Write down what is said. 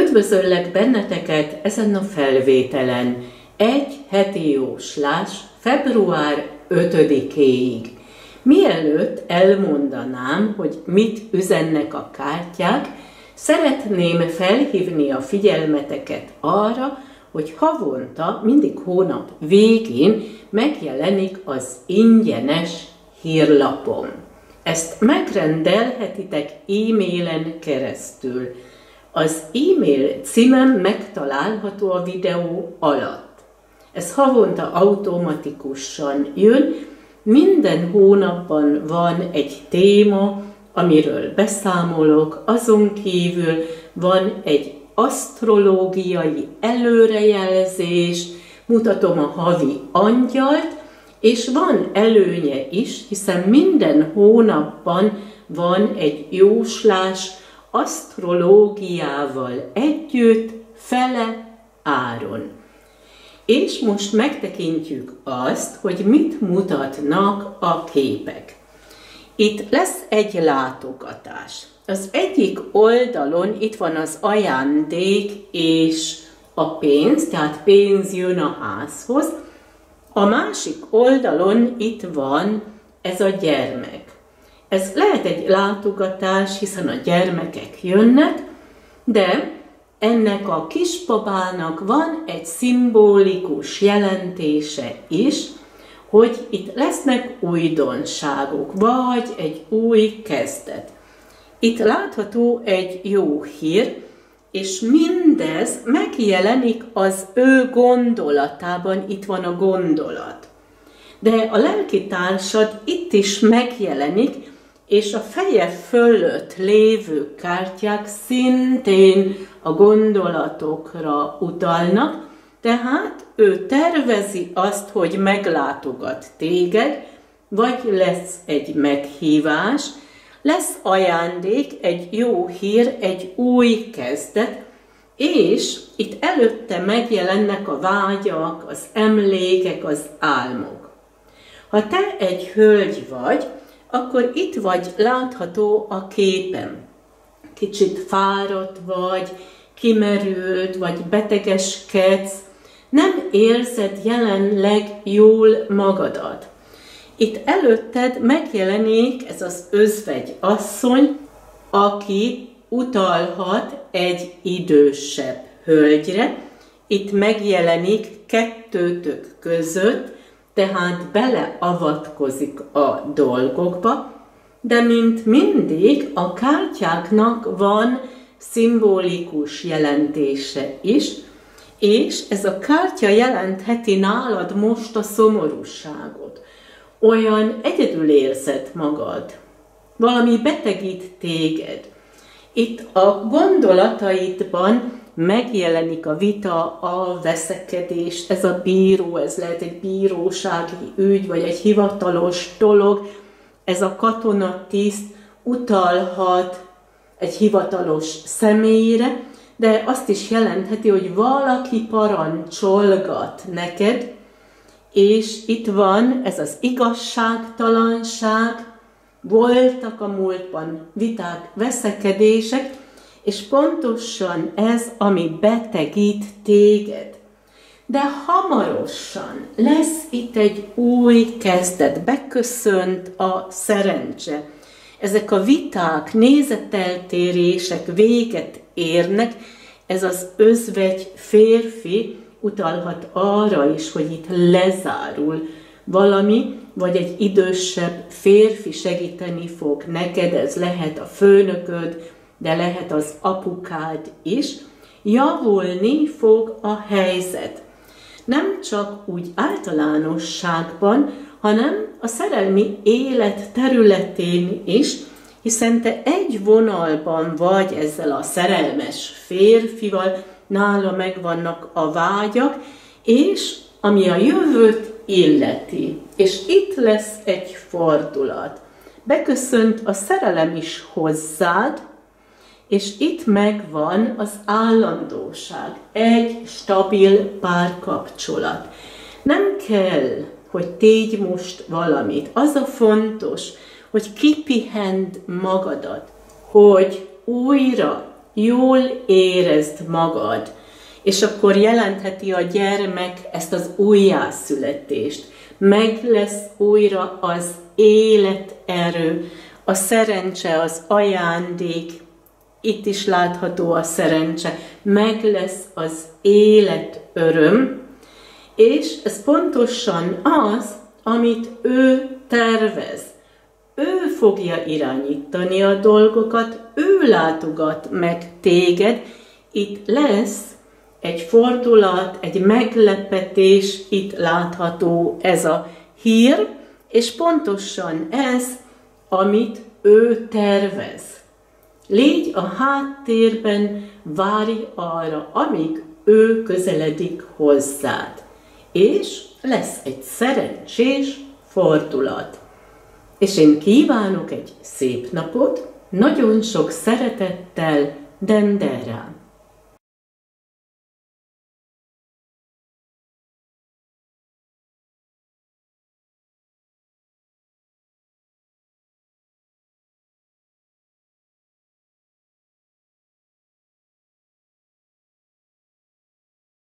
Üdvözöllek benneteket ezen a felvételen, egy heti jóslás február 5-éig. Mielőtt elmondanám, hogy mit üzennek a kártyák, szeretném felhívni a figyelmeteket arra, hogy havonta, mindig hónap végén megjelenik az ingyenes hírlapom. Ezt megrendelhetitek e-mailen keresztül. Az e-mail címem megtalálható a videó alatt. Ez havonta automatikusan jön, minden hónapban van egy téma, amiről beszámolok, azon kívül van egy asztrológiai előrejelzés, mutatom a havi angyalt, és van előnye is, hiszen minden hónapban van egy jóslás, asztrológiával együtt, fele áron. És most megtekintjük azt, hogy mit mutatnak a képek. Itt lesz egy látogatás. Az egyik oldalon itt van az ajándék és a pénz, tehát pénz jön a házhoz. A másik oldalon itt van ez a gyermek. Ez lehet egy látogatás, hiszen a gyermekek jönnek, de ennek a kisbabának van egy szimbolikus jelentése is, hogy itt lesznek újdonságok, vagy egy új kezdet. Itt látható egy jó hír, és mindez megjelenik az ő gondolatában, itt van a gondolat. De a lelkitársad itt is megjelenik, és a feje fölött lévő kártyák szintén a gondolatokra utalnak, tehát ő tervezi azt, hogy meglátogat téged, vagy lesz egy meghívás, lesz ajándék, egy jó hír, egy új kezdet, és itt előtte megjelennek a vágyak, az emlékek, az álmok. Ha te egy hölgy vagy, akkor itt vagy látható a képen. Kicsit fáradt vagy, kimerült, vagy betegeskedsz, nem érzed jelenleg jól magadat. Itt előtted megjelenik ez az özvegy asszony, aki utalhat egy idősebb hölgyre. Itt megjelenik kettőtök között, tehát beleavatkozik a dolgokba, de mint mindig a kártyáknak van szimbolikus jelentése is, és ez a kártya jelentheti nálad most a szomorúságot. Olyan egyedül érzed magad, valami betegít téged. Itt a gondolataidban megjelenik a vita, a veszekedés, ez a bíró, ez lehet egy bírósági ügy, vagy egy hivatalos dolog, ez a katonatiszt utalhat egy hivatalos személyre, de azt is jelentheti, hogy valaki parancsolgat neked, és itt van ez az igazságtalanság, voltak a múltban viták, veszekedések, és pontosan ez, ami betegít téged. De hamarosan lesz itt egy új kezdet, beköszönt a szerencse. Ezek a viták, nézeteltérések véget érnek, ez az özvegy férfi utalhat arra is, hogy itt lezárul valami, vagy egy idősebb férfi segíteni fog neked, ez lehet a főnököd, de lehet az apukád is, javulni fog a helyzet. Nem csak úgy általánosságban, hanem a szerelmi élet területén is, hiszen te egy vonalban vagy ezzel a szerelmes férfival, nála megvannak a vágyak, és ami a jövőt illeti. És itt lesz egy fordulat. Beköszönt a szerelem is hozzád, és itt megvan az állandóság, egy stabil párkapcsolat. Nem kell, hogy tégy most valamit. Az a fontos, hogy kipihend magadat, hogy újra jól érezd magad. És akkor jelentheti a gyermek ezt az újjászületést. Meg lesz újra az életerő, a szerencse, az ajándék, itt is látható a szerencse, meg lesz az életöröm, és ez pontosan az, amit ő tervez. Ő fogja irányítani a dolgokat, ő látogat meg téged, itt lesz egy fordulat, egy meglepetés, itt látható ez a hír, és pontosan ez, amit ő tervez. Légy a háttérben, várj arra, amíg ő közeledik hozzád. És lesz egy szerencsés fordulat. És én kívánok egy szép napot, nagyon sok szeretettel, Dendera.